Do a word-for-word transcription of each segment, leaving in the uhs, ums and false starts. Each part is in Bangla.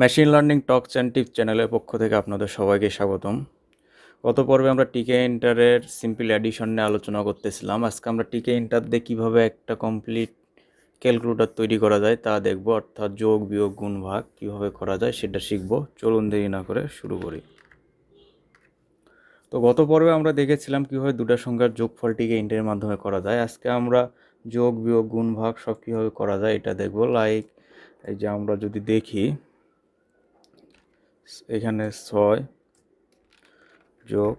Machine learning talks and tips চ্যানেলের পক্ষ থেকে আপনাদের সবাইকে স্বাগতম। গত পর্বে আমরা টিকিন্টারের সিম্পল অ্যাডিশন নিয়ে আলোচনা করতেছিলাম। আজকে আমরা টিকিন্টার দিয়ে কীভাবে একটা কমপ্লিট ক্যালকুলেটর তৈরি করা যায় তা দেখব, অর্থাৎ যোগ বিয়োগ গুণ ভাগ কীভাবে করা যায় সেটা শিখব। চলুন দেরি না করে শুরু করি। তো গত পর্বে আমরা দেখেছিলাম কীভাবে দুটা সংখ্যার যোগফল টিকিন্টারের মাধ্যমে করা যায়। আজকে আমরা যোগ বিয়োগ গুণ ভাগ সব কীভাবে করা যায় এটা দেখব। লাইক এই যে আমরা যদি দেখি এখানে ছয় যোগ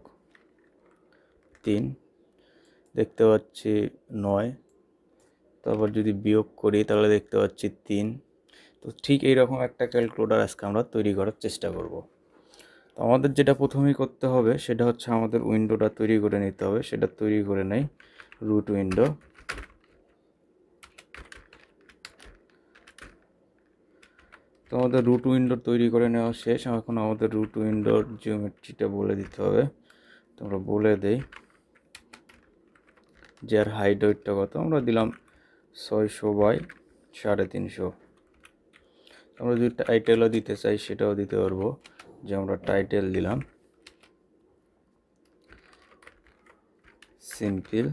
তিন দেখতে পাচ্ছি নয়, তারপর যদি বিয়োগ করি তাহলে দেখতে পাচ্ছি তিন। তো ঠিক এইরকম একটা ক্যালকুলেটর আজকে আমরা তৈরি করার চেষ্টা করব। তো আমাদের যেটা প্রথমেই করতে হবে সেটা হচ্ছে আমাদের উইন্ডোটা তৈরি করে নিতে হবে। সেটা তৈরি করে নেই, রুট উইন্ডো। তো আমাদের রুট উইন্ডো তৈরি করে নেওয়া শেষ। এখন আমাদের রুট উইন্ডোর জিওমেট্রিটা বলে দিতে হবে। তোমরা বলে দেই যে আর হাইট ওয়েটটা কত, আমরা দিলাম ছয়শো বাই সাড়ে তিনশো। আমরা যদি টাইটেলও দিতে চাই সেটাও দিতে পারবো, যে আমরা টাইটেল দিলাম সিম্পল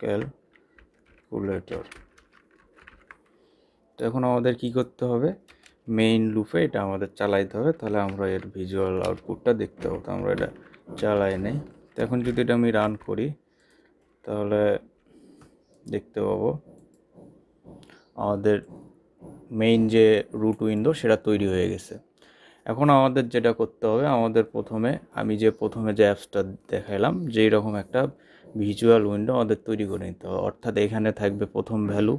ক্যালকুলেটর। তো এখন আমাদের কি করতে হবে, মেইন লুপে এটা আমাদের চালাইতে হবে, তাহলে আমরা এর ভিজুয়াল আউটপুটটা দেখতে পাবো। তো আমরা এটা চালাই নেই। তো এখন যদি এটা আমি রান করি তাহলে দেখতে পাবো আমাদের মেইন যে রুট উইন্ডো সেটা তৈরি হয়ে গেছে। এখন আমাদের যেটা করতে হবে, আমাদের প্রথমে আমি যে প্রথমে যে অ্যাপসটা দেখাইলাম যেই রকম একটা ভিজুয়াল উইন্ডো আমাদের তৈরি করে নিতে হবে। অর্থাৎ এখানে থাকবে প্রথম ভ্যালু,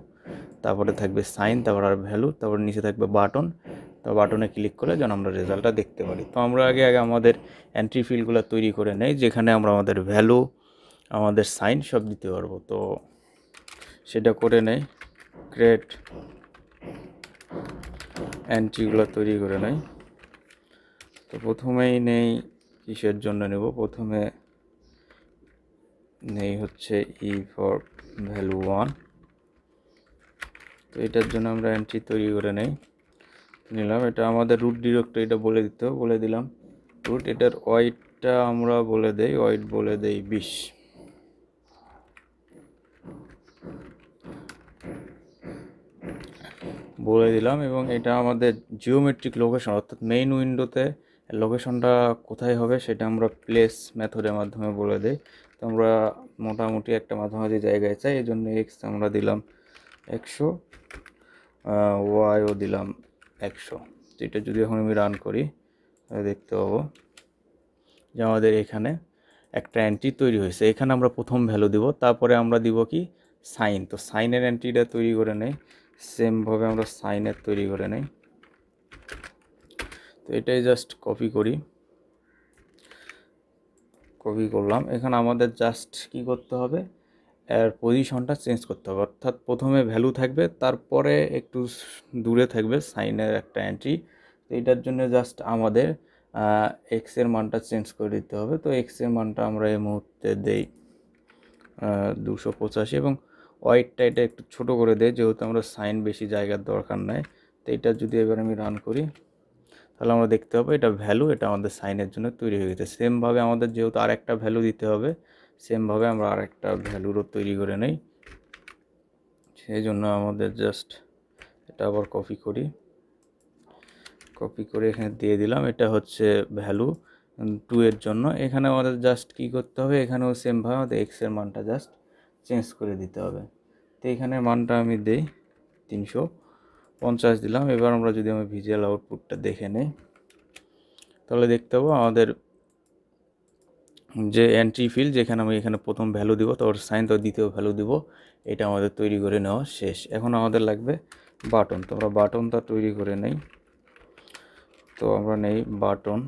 তারপরে থাকবে সাইন, তারপর আর ভ্যালু, তারপর নিচে থাকবে বাটন। তো বাটনে ক্লিক করলে যেন আমরা রেজাল্টটা দেখতে পারি। তো আমরা আগে আগে আমাদের এন্ট্রি ফিল্ডগুলো তৈরি করে নেই, যেখানে আমরা আমাদের ভ্যালু, আমাদের সাইন সব দিতে পারবো। তো সেটা করে নেই, ক্রিয়েট এন্ট্রিগুলো তৈরি করে নেই। তো প্রথমেই নেই কিসের জন্য নেব, প্রথমে নেই হচ্ছে ই ফর ভ্যালু ওয়ান। তো এটার জন্য আমরা এন্ট্রি তৈরি করে নেই, নিলাম। এটা আমাদের রুট ডিরেক্টরিটা বলে দিতে হবে, বলে দিলাম রুট। এটার ওয়াইডটা আমরা বলে দেই, ওয়াইড বলে দেই বিশ। বলে দিলাম। এবং এটা আমাদের জিওমেট্রিক লোকেশন, অর্থাৎ মেইন উইন্ডোতে লোকেশনটা কোথায় হবে সেটা আমরা প্লেস মেথডের মাধ্যমে বলে দিই। তো আমরা মোটামুটি একটা মাঝামাঝি জায়গায় চাই, এই জন্য এক্স আমরা দিলাম একশো, ওয়াইও দিলাম একশো। তো এটা যদি এখন আমি রান করি দেখতে পাবো যে আমাদের এখানে একটা এন্ট্রি তৈরি হয়েছে। এখানে আমরা প্রথম ভ্যালু দিব, তারপরে আমরা দিব কি সাইন। তো সাইনের এন্ট্রিটা তৈরি করে নেই, সেমভাবে আমরা সাইনের তৈরি করে নেই। তো এটাই জাস্ট কপি করি, কপি করলাম। এখন আমাদের জাস্ট কি করতে হবে, এর পজিশনটা চেঞ্জ করতে হবে। অর্থাৎ প্রথমে ভ্যালু থাকবে, তারপরে একটু দূরে থাকবে সাইনের একটা এন্ট্রি। তো এটার জন্য জাস্ট আমাদের এক্সের মানটা চেঞ্জ করে দিতে হবে। তো এক্সের মানটা আমরা এই মুহূর্তে দেই দুশো পঁচাশি, এবং ওয়াইডটা এটা একটু ছোট করে দেয়, যেহেতু আমরা সাইন বেশি জায়গার দরকার নাই। তো এটা যদি এবার আমি রান করি তাহলে আমরা দেখতে পাবো এটা ভ্যালু, এটা আমাদের সাইনের জন্য তৈরি হয়ে গেছে। সেমভাবে আমাদের যেহেতু আর একটা ভ্যালু দিতে হবে, সেমভাবে আমরা আর একটা ভ্যালুরও তৈরি করে নেই। সেই জন্য আমাদের জাস্ট এটা আবার কপি করি, কপি করে এখানে দিয়ে দিলাম। এটা হচ্ছে ভ্যালু টু এর জন্য। এখানে আমাদের জাস্ট কি করতে হবে, এখানেও সেমভাবে আমাদের এক্সের মানটা জাস্ট চেঞ্জ করে দিতে হবে। তো এখানে মানটা আমি দিই তিনশো পঞ্চাশ দিলাম। এবার আমরা যদি আমি ভিজুয়াল আউটপুটটা দেখে নেই তাহলে দেখতে পাবো আমাদের যে এন্ট্রি ফিল্ড, যেখানে আমি এখানে প্রথম ভ্যালু দিব, তারপর সাইন, তারপর দ্বিতীয় ভ্যালু দিব, এটা আমাদের তৈরি করে নেওয়া শেষ। এখন আমাদের লাগবে বাটন। তো আমরা বাটনটা তৈরি করে নেই। তো আমরা নেই বাটন।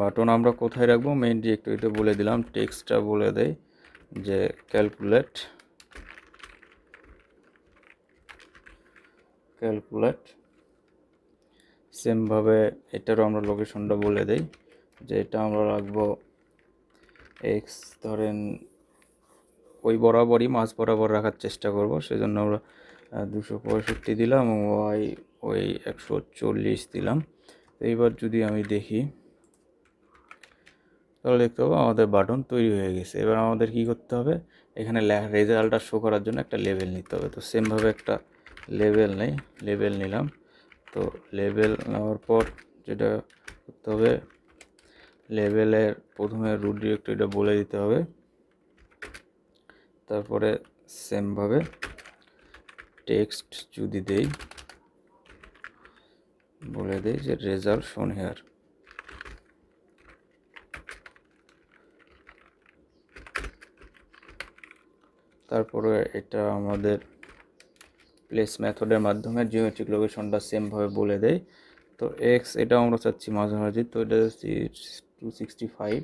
বাটন আমরা কোথায় রাখবো, মেইন ডিরেক্টরিতে বলে দিলাম। টেক্সটটা বলে দেয় যে ক্যালকুলেট ক্যালকুলেট সেমভাবে এটারও আমরা লোকেশনটা বলে দেই, যে এটা আমরা রাখবো এক্স ধরেন ওই বরাবরই মাছ বরাবর রাখার চেষ্টা করব, সেজন্য আমরা দুশো পঁয়ষট্টি দিলাম, ওয়াই ওই একশো চল্লিশ দিলাম। তো এইবার যদি আমি দেখি তাহলে দেখতে পাবো আমাদের বাটন তৈরি হয়ে গেছে। এবার আমাদের কি করতে হবে, এখানে রেজাল্টটা শো করার জন্য একটা লেভেল নিতে হবে। তো সেমভাবে একটা লেভেল নেই, লেভেল নিলাম। তো লেভেল নেওয়ার পর যেটা করতে হবে, লেভেলের প্রথমে রুট ডিরেক্টরিটা বলে দিতে হবে, তারপরে সেমভাবে টেক্সট যদি দেই, বলে দেই যে রেজাল্ট শোন হেয়ার। তারপরে এটা আমাদের প্লেস মেথডের মাধ্যমে জিওমেট্রিক লোকেশনটা সেমভাবে বলে দেয়। তো এক্স এটা আমরা চাচ্ছি মাঝামাঝি, তো এটা চাচ্ছি টু সিক্সটি ফাইভ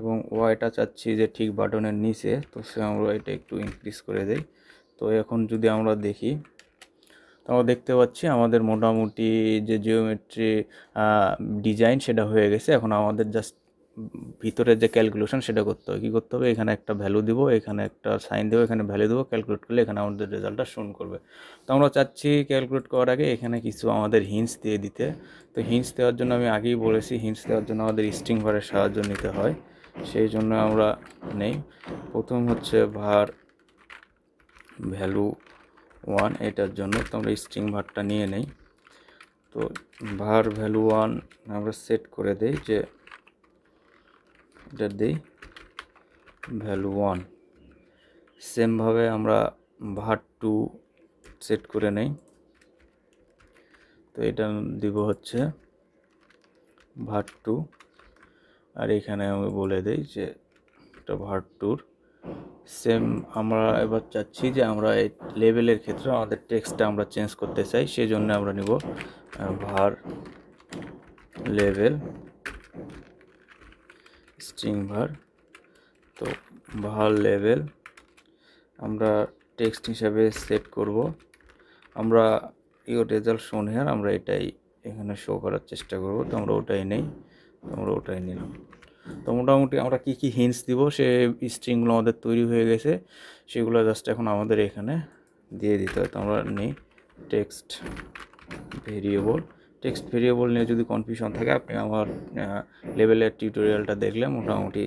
এবং ওয়াইটা চাচ্ছি যে ঠিক বাটনের নিচে, তো সে আমরা এটা একটু ইনক্রিজ করে দেই। তো এখন যদি আমরা দেখি, তো আমরা দেখতে পাচ্ছি আমাদের মোটামুটি যে জিওমেট্রি ডিজাইন সেটা হয়ে গেছে। এখন আমাদের জাস্ট ভিতরে যে ক্যালকুলেশন সেটা করতে হবে। কী করতে হবে, এখানে একটা ভ্যালু দিব, এখানে একটা সাইন দেবো, এখানে ভ্যালু দেবো, ক্যালকুলেট করলে এখানে আমাদের রেজাল্টটা শোন করবে। তো আমরা চাচ্ছি ক্যালকুলেট করার আগে এখানে কিছু আমাদের হিন্টস দিয়ে দিতে। তো হিন্টস দেওয়ার জন্য আমি আগেই বলেছি, হিন্টস দেওয়ার জন্য আমাদের স্ট্রিং ভারের সাহায্য নিতে হয়, সেই জন্য আমরা নেই। প্রথম হচ্ছে ভার ভ্যালু ওয়ান, এটার জন্য তো আমরা স্ট্রিং ভারটা নিয়ে নেই। তো ভার ভ্যালু ওয়ান আমরা সেট করে দেই, যে এটা দিই ভ্যালু ওয়ান। সেমভাবে আমরা ভার টু সেট করে নেই, তো এটা দিব হচ্ছে ভার টু। আর এখানে আমি বলে দিই যে এটা ভার টুর সেম। আমরা এবার চাচ্ছি যে আমরা এই লেভেলের ক্ষেত্রে আমাদের টেক্সটটা আমরা চেঞ্জ করতে চাই, সেই জন্য আমরা নিব ভার লেভেল স্ট্রিং ভার। তো ভার লেভেল আমরা টেক্সট হিসাবে সেট করব, আমরা ইউর রেজাল্ট শোন হেয়ার আমরা এটাই এখানে শো করার চেষ্টা করব। তো আমরা ওটাই নেই, আমরা ওটাই নিলাম। তো মোটামুটি আমরা কী কী হিন্টস দিব সে স্ট্রিংগুলো আমাদের তৈরি হয়ে গেছে, সেগুলো জাস্ট এখন আমাদের এখানে দিয়ে দিতে হয়। তো আমরা নিই টেক্সট ভেরিয়েবল। টেক্সট ভেরিয়েবল নিয়ে যদি কনফিউশন থাকে, আপনি আমার লেভেলের টিউটোরিয়ালটা দেখলে মোটামুটি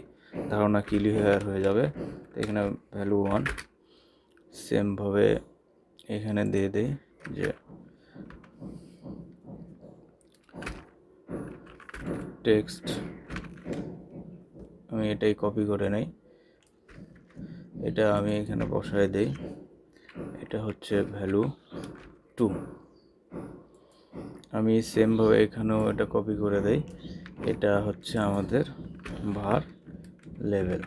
ধারণা ক্লিয়ার হয়ে যাবে। তো এখানে ভ্যালু ওয়ান, সেমভাবে এখানে দিয়ে দেই যে টেক্সট, আমি এটাই কপি করে নেই, এটা আমি এখানে বসায় দেই, এটা হচ্ছে ভ্যালু টু। আমি সেমভাবে এখানেও এটা কপি করে দেই, এটা হচ্ছে আমাদের ভার লেভেল।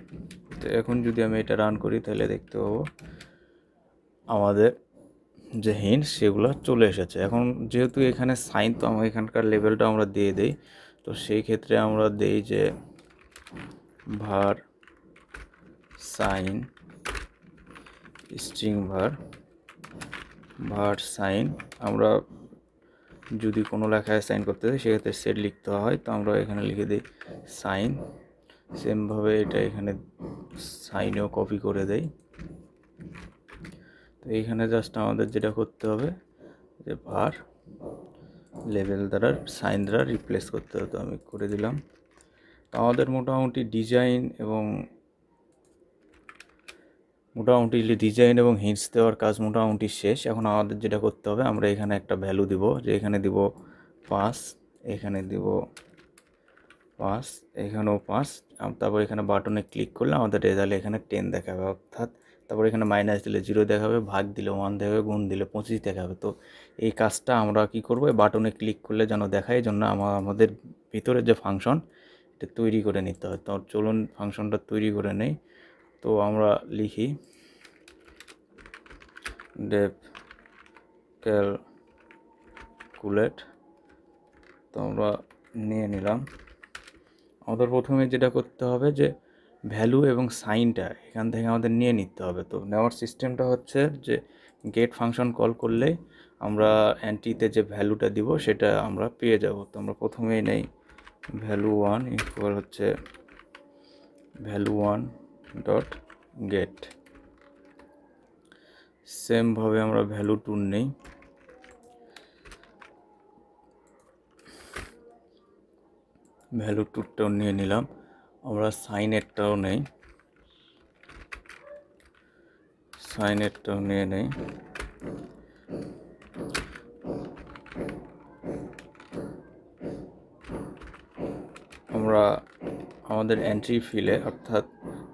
তো এখন যদি আমি এটা রান করি তাহলে দেখতে পাবো আমাদের যে হিন্ট সেগুলো চলে এসেছে। এখন যেহেতু এখানে সাইন, তো আমার এখানকার লেভেলটা আমরা দিয়ে দেই। তো সেই ক্ষেত্রে আমরা দেই যে ভার সাইন স্ট্রিং ভার ভার সাইন। আমরা যদি কোনো লেখায় সাইন করতে চাই সেক্ষেত্রে সেট লিখতে হয়, তো আমরা এখানে লিখে দিই সাইন। সেমভাবে এটা এখানে সাইনেও কপি করে দেই। তো এইখানে জাস্ট আমাদের যেটা করতে হবে যে ভার লেভেল দ্বারা সাইন দ্বারা রিপ্লেস করতে হবে, তো আমি করে দিলাম। তো আমাদের মোটামুটি ডিজাইন এবং মোটামুটি ডিজাইন এবং হিন্টস দেওয়ার কাজ মোটামুটি শেষ। এখন আমাদের যেটা করতে হবে, আমরা এখানে একটা ভ্যালু দিব, যে এখানে দিব পাঁচ, এখানে দিব পাঁচ, এখানেও পাঁচ। তারপর এখানে বাটনে ক্লিক করলে আমাদের রেজাল্ট এখানে টেন দেখাবে, অর্থাৎ তারপর এখানে মাইনাস দিলে জিরো দেখাবে, ভাগ দিলে ওয়ান দেখাবে, গুণ দিলে পঁচিশ দেখাবে। তো এই কাজটা আমরা কি করব, বাটনে ক্লিক করলে যেন দেখায়, এই জন্য আমার আমাদের ভিতরের যে ফাংশন এটা তৈরি করে নিতে হয়। তো চলুন ফাংশনটা তৈরি করে নেই। তো আমরা লিখি ডেভ ক্যালকুলেট, তো আমরা নিয়ে নিলাম। আমাদের প্রথমে যেটা করতে হবে যে ভ্যালু এবং সাইনটা এখান থেকে আমাদের নিয়ে নিতে হবে। তো নেওয়ার সিস্টেমটা হচ্ছে যে গেট ফাংশন কল করলে আমরা এন্ট্রিতে যে ভ্যালুটা দিব সেটা আমরা পেয়ে যাব। তো আমরা প্রথমেই নেই ভ্যালু ওয়ান ইকুয়াল হচ্ছে value one dot get. Same ভাবে আমরা ভ্যালু টু নেই। ভ্যালু টুটাও নিয়ে নিলাম, আমরা সাইনেরটাও নেই, সাইনেরটাও নিয়ে নেই। আমরা আমাদের এন্ট্রি ফিলে, অর্থাৎ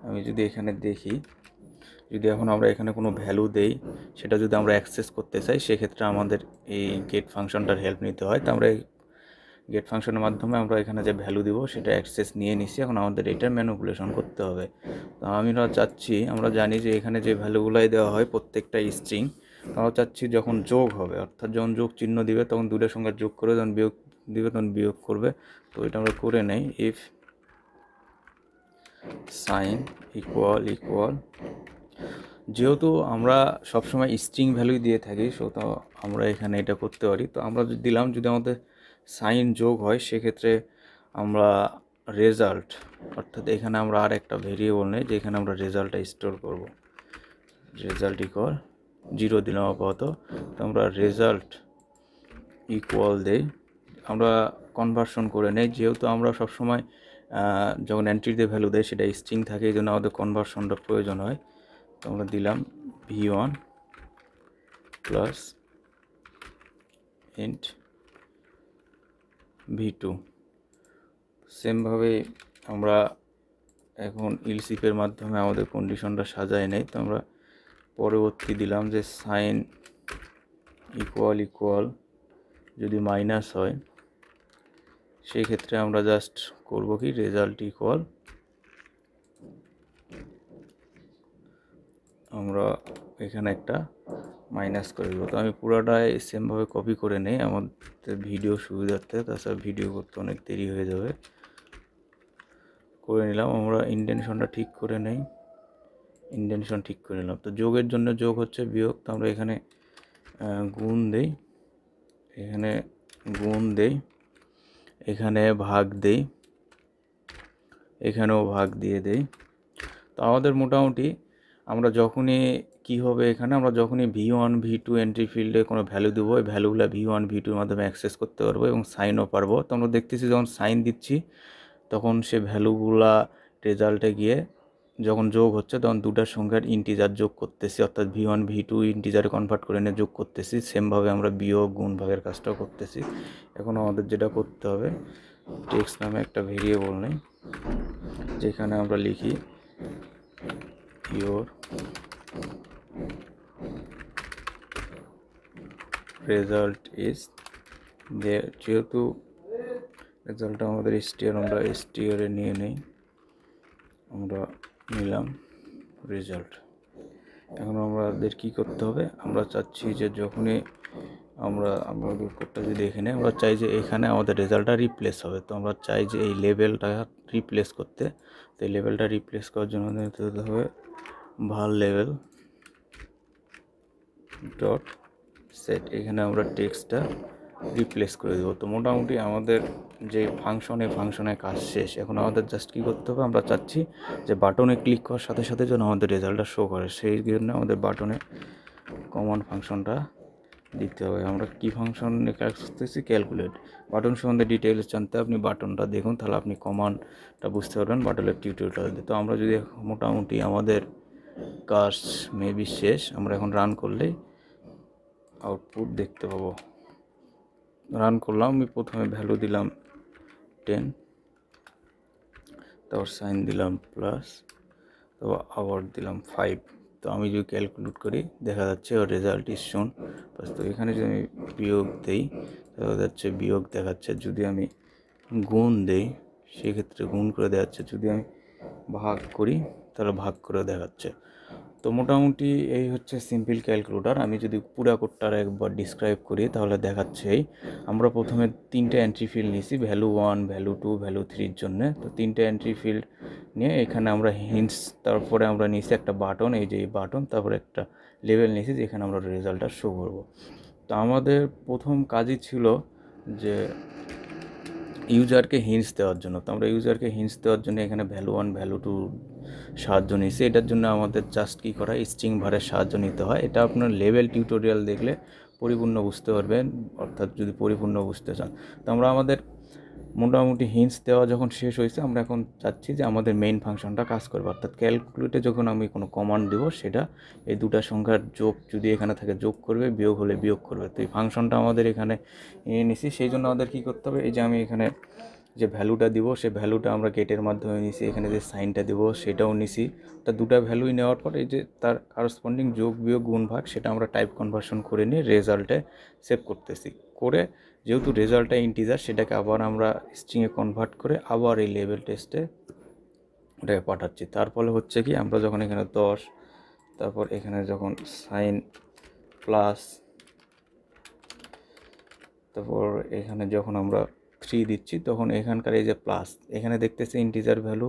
আমি যদি এখানে দেখি, যদি এখন আমরা এখানে কোনো ভ্যালু দেই, সেটা যদি আমরা অ্যাক্সেস করতে চাই, সেক্ষেত্রে আমাদের এই গেট ফাংশনটার হেল্প নিতে হয়। তো আমরা এই গেট ফাংশনের মাধ্যমে আমরা এখানে যে ভ্যালু দিব সেটা অ্যাক্সেস নিয়ে নিচ্ছি। এখন আমাদের এটা ম্যানুপুলেশন করতে হবে। তো আমরা চাচ্ছি, আমরা জানি যে এখানে যে ভ্যালুগুলাই দেওয়া হয় প্রত্যেকটা স্ট্রিং, আমরা চাচ্ছি যখন যোগ হবে, অর্থাৎ যখন যোগ চিহ্ন দিবে তখন দুটোর সংখ্যা যোগ করবে, যখন বিয়োগ দিবে তখন বিয়োগ করবে। তো এটা আমরা করে নেই, ইফ সাইন ইকুয়াল ইকুয়াল। যেহেতু আমরা সবসময় স্ট্রিং ভ্যালুই দিয়ে থাকি, সো তো আমরা এখানে এটা করতে পারি। তো আমরা যদি দিলাম, যদি আমাদের সাইন যোগ হয়, সেক্ষেত্রে আমরা রেজাল্ট, অর্থাৎ এখানে আমরা আর একটা ভেরিয়েবল নেই যেখানে আমরা রেজাল্টটা স্টোর করব। রেজাল্ট ইকুয়াল জিরো দিলাম আপাতত। তো আমরা রেজাল্ট ইকুয়াল দেই, আমরা কনভার্সন করে নেই। যেহেতু আমরা সবসময় যখন এন্ট্রি দিয়ে ভ্যালু দেয় সেটা স্ট্রিং থাকে, এই জন্য আমাদের কনভার্সনটা প্রয়োজন হয়। তো আমরা দিলাম V one plus int V two. সেমভাবে আমরা এখন ইলসিপের মাধ্যমে আমাদের কন্ডিশনটা সাজায় নেই। তো আমরা পরবর্তী দিলাম যে সাইন ইকুয়াল ইকুয়াল যদি মাইনাস হয়, সেই ক্ষেত্রে আমরা জাস্ট করব কি, রেজাল্ট ইকুয়াল আমরা এখানে একটা মাইনাস করে দেবো। তো আমি পুরোটাই সেমভাবে কপি করে নেই আমাদের ভিডিও সুবিধার্থে, তাছাড়া ভিডিও করতে অনেক দেরি হয়ে যাবে। করে নিলাম, আমরা ইনডেনশনটা ঠিক করে নেই, ইনডেনশন ঠিক করে নিলাম। তো যোগের জন্য যোগ হচ্ছে বিয়োগ, তো আমরা এখানে গুণ দেই, এখানে গুণ দেই, এখানে ভাগ দেই, এখানেও ভাগ দিয়ে দেই। তো আমাদের মোটামুটি আমরা যখনই কি হবে, এখানে আমরা যখনই V one V two entry ফিল্ডে কোনো ভ্যালু দেবো, ওই ভ্যালুগুলো ভি ওয়ান ভি টুর মাধ্যমে অ্যাক্সেস করতে পারবো এবং সাইনও পারবো। তো আমরা দেখতেছি যখন সাইন দিচ্ছি তখন সে ভ্যালুগুলা রেজাল্টে গিয়ে যখন যোগ হচ্ছে তখন দুটার সংখ্যার ইন্টিজার যোগ করতেছি, অর্থাৎ ভি ওয়ান ভি টু ইন্টিজারে কনভার্ট করে নিয়ে যোগ করতেছি। সেমভাবে আমরা বিয়োগ গুণ ভাগের কাজটাও করতেছি। এখন আমাদের যেটা করতে হবে, টেক্স নামে একটা ভেরিয়েবল নেই যেখানে আমরা লিখি ইয়োর রেজাল্ট ইজ দেয়ার। যেহেতু রেজাল্টটা আমাদের এসটিআর, আমরা এসটিআরে নিয়ে নেই, আমরা নিলাম রেজাল্ট। এখন আমাদের কি করতে হবে, আমরা চাচ্ছি যে যখনই আমরা আমরা কোডটা যদি এখানে আমরা চাই যে এখানে আমাদের রেজাল্টটা রিপ্লেস হবে, তো আমরা চাই যে এই লেভেলটা রিপ্লেস করতে। তো এই লেভেলটা রিপ্লেস করার জন্য নিতে হবে ভাল লেভেল ডট সেট, এখানে আমরা টেক্সটটা রিপ্লেস করে দেবো। তো মোটামুটি আমাদের যে ফাংশনে ফাংশনে কাজ শেষ। এখন আমাদের জাস্ট কী করতে হবে, আমরা চাচ্ছি যে বাটনে ক্লিক করার সাথে সাথে যেন আমাদের রেজাল্টটা শো করে, সেই জন্য আমাদের বাটনে কমন ফাংশনটা দিতে হবে। আমরা কি ফাংশনে কাজ করতেছি, ক্যালকুলেট। বাটন সম্বন্ধে ডিটেলস জানতে আপনি বাটনটা দেখুন, তাহলে আপনি কমান্ডটা বুঝতে পারবেন বাটনের টিউটোরিয়ালটা। তো আমরা যদি মোটামুটি আমাদের কাজ মেবি শেষ, আমরা এখন রান করলেই আউটপুট দেখতে পাবো। রান করলাম, আমি প্রথমে ভ্যালু দিলাম টেন, তারপর সাইন দিলাম প্লাস, তারপর আবার দিলাম ফাইভ। তো আমি যদি ক্যালকুলেট করি দেখা যাচ্ছে রেজাল্ট ইজ শোন। তো এখানে যদি আমি বিয়োগ দিই দেখা যাচ্ছে বিয়োগ দেখাচ্ছে, যদি আমি গুণ দিই সেক্ষেত্রে গুণ করে দেখাচ্ছে, যদি আমি ভাগ করি তাহলে ভাগ করে দেখাচ্ছে। তো মোটামুটি এই হচ্ছে সিম্পল ক্যালকুলেটর। আমি যদি পুরো কোডটার একবার ডিসক্রাইব করি তাহলে দেখাচ্ছে, আমরা প্রথমে তিনটে এন্ট্রি ফিল্ড নিয়েছি, value one value two value থ্রির জন্য। তো তিনটে এন্ট্রি ফিল্ড নিয়ে এখানে আমরা হিন্টস, তারপরে আমরা নিয়েছি একটা বাটন, এই যে বাটন, তারপরে একটা লেভেল নিয়েছি যেখানে আমরা রেজাল্টটা শো করব। তো আমাদের প্রথম কাজই ছিল যে ইউজারকে হিন্টস দেওয়ার জন্য। তো আমরা ইউজারকে হিন্টস দেওয়ার জন্য এখানে ভ্যালু ওয়ান ভ্যালু টু সাহায্য নিয়েছি। এটার জন্য আমাদের জাস্ট কী করা, স্ট্রিং ভারের সাহায্য নিতে হয়। এটা আপনার লেভেল টিউটোরিয়াল দেখলে পরিপূর্ণ বুঝতে পারবেন, অর্থাৎ যদি পরিপূর্ণ বুঝতে চান। তো আমরা আমাদের মোটামুটি হিন্টস দেওয়া যখন শেষ হয়েছে, আমরা এখন চাচ্ছি যে আমাদের মেইন ফাংশনটা কাজ করবে, অর্থাৎ ক্যালকুলেটে যখন আমি কোনো কমান্ড দেব সেটা এই দুটা সংখ্যার যোগ যদি এখানে থাকে যোগ করবে, বিয়োগ হলে বিয়োগ করবে। তো এই ফাংশনটা আমাদের এখানে এনে নিছি, সেই জন্য আমাদের কী করতে হবে, এই যে আমি এখানে যে ভ্যালুটা দিব সে ভ্যালুটা আমরা গেটের মাধ্যমে নিছি, এখানে যে সাইনটা দেব সেটাও নিছি। তা দুটা ভ্যালুই নেওয়ার পর এই যে তার করসপন্ডিং যোগ বিয়োগ গুণ ভাগ সেটা আমরা টাইপ কনভার্সন করে নিয়ে রেজাল্টে সেভ করতেছি। করে যেহেতু রেজাল্টটা ইন্টিজার সেটাকে আবার আমরা স্ট্রিংয়ে কনভার্ট করে আবার এই লেভেল টেস্টে ওটাকে পাঠাচ্ছি। তার ফলে হচ্ছে কি, আমরা যখন এখানে দশ, তারপর এখানে যখন সাইন প্লাস, তারপর এখানে যখন আমরা থ্রি দিচ্ছি তখন এখানকার এই যে প্লাস, এখানে দেখতেছে ইন্টিজার ভ্যালু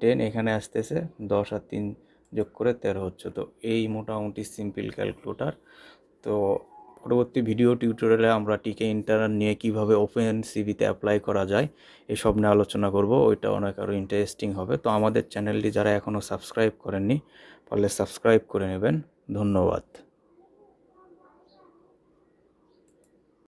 টেন, এখানে আসতেছে দশ আর তিন যোগ করে তেরো হচ্ছে। তো এই মোটামুটি সিম্পল ক্যালকুলেটর। তো পরবর্তী ভিডিও টিউটোরিয়ালে আমরা টিকিন্টার নিয়ে কীভাবে ওপেন সিভিতে অ্যাপ্লাই করা যায় এসব নিয়ে আলোচনা করব, ওইটা অনেক আরও ইন্টারেস্টিং হবে। তো আমাদের চ্যানেলটি যারা এখনও সাবস্ক্রাইব করেননি পারলে সাবস্ক্রাইব করে নেবেন। ধন্যবাদ।